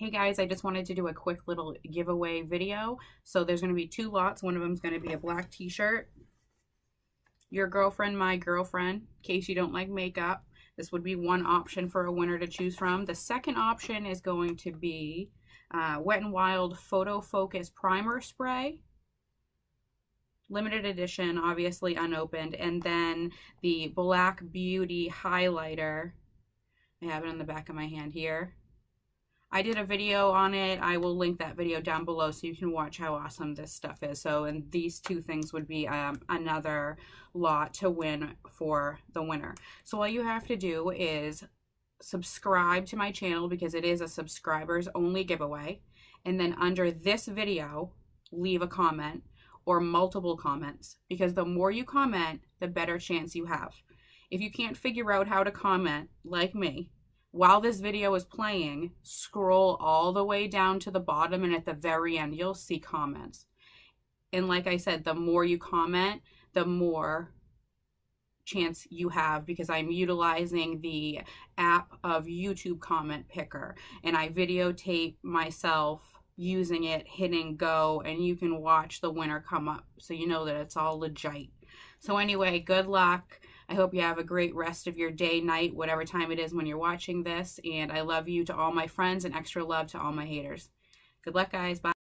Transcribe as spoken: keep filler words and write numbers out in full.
Hey guys, I just wanted to do a quick little giveaway video. So there's going to be two lots. One of them is going to be a black t-shirt. Your girlfriend, my girlfriend, in case you don't like makeup. This would be one option for a winner to choose from. The second option is going to be uh, Wet n' Wild Photo Focus Primer Spray. Limited edition, obviously unopened. And then the Black Beauty Highlighter. I have it on the back of my hand here. I did a video on it. I will link that video down below so you can watch how awesome this stuff is. So, and these two things would be um, another lot to win for the winner. So all you have to do is subscribe to my channel, because it is a subscribers only giveaway. And then under this video, leave a comment or multiple comments, because the more you comment, the better chance you have. If you can't figure out how to comment like me, while this video is playing, scroll all the way down to the bottom, and at the very end, you'll see comments. And like I said, the more you comment, the more chance you have, because I'm utilizing the app of YouTube Comment Picker, and I videotape myself using it, hitting go, and you can watch the winner come up, so you know that it's all legit. So anyway, good luck. I hope you have a great rest of your day, night, whatever time it is when you're watching this. And I love you to all my friends, and extra love to all my haters. Good luck, guys. Bye.